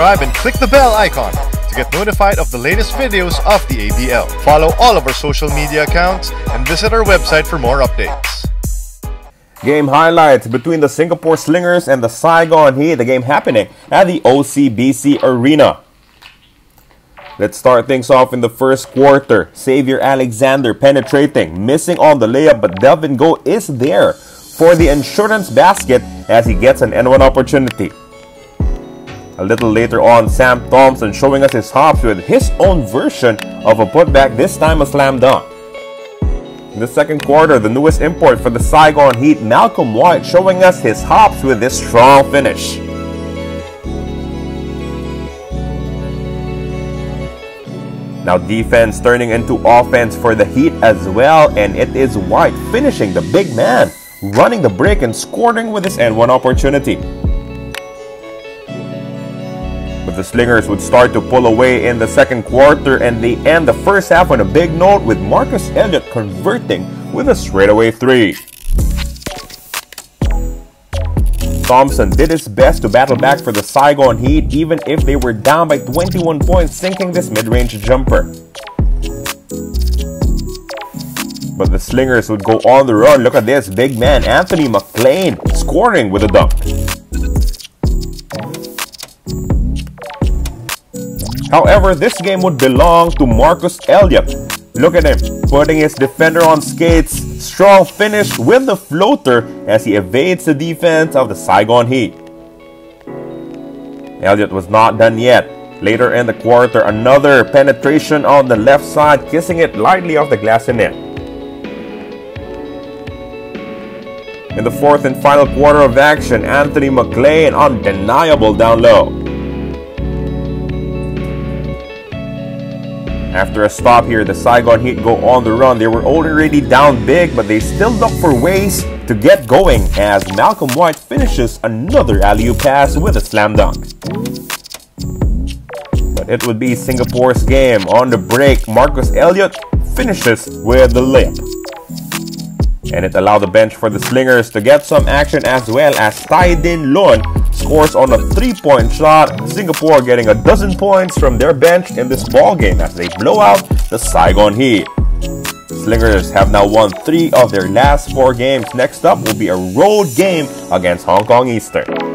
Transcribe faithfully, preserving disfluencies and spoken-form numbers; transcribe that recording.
subscribe and click the bell icon to get notified of the latest videos of the A B L. Follow all of our social media accounts and visit our website for more updates. Game highlights between the Singapore Slingers and the Saigon Heat. The game happening at the O C B C Arena. Let's start things off in the first quarter. Xavier Alexander penetrating, missing on the layup, but Delvin Go is there for the insurance basket as he gets an N one opportunity. A little later on, Sam Thompson showing us his hops with his own version of a putback, this time a slam dunk. In the second quarter, the newest import for the Saigon Heat, Malcolm White, showing us his hops with this strong finish. Now defense turning into offense for the Heat as well, and it is White finishing, the big man, running the break and scoring with his N one opportunity. But the Slingers would start to pull away in the second quarter, and they end the first half on a big note with Marcus Elliott converting with a straightaway three. Thompson did his best to battle back for the Saigon Heat, even if they were down by twenty-one points, sinking this mid-range jumper. But the Slingers would go on the run. Look at this, big man Anthony McClain scoring with a dunk. However, this game would belong to Marcus Elliott. Look at him, putting his defender on skates. Strong finish with the floater as he evades the defense of the Saigon Heat. Elliott was not done yet. Later in the quarter, another penetration on the left side, kissing it lightly off the glass and net. In the fourth and final quarter of action, Anthony McClain, undeniable down low. After a stop here, the Saigon Heat go on the run. They were already down big, but they still look for ways to get going as Malcolm White finishes another alley-oop pass with a slam dunk. But it would be Singapore's game. On the break, Marcus Elliott finishes with the layup. And it allowed the bench for the Slingers to get some action as well as Tai Din Lun scores on a three-point shot. Singapore getting a dozen points from their bench in this ball game as they blow out the Saigon Heat. Slingers have now won three of their last four games. Next up will be a road game against Hong Kong Eastern.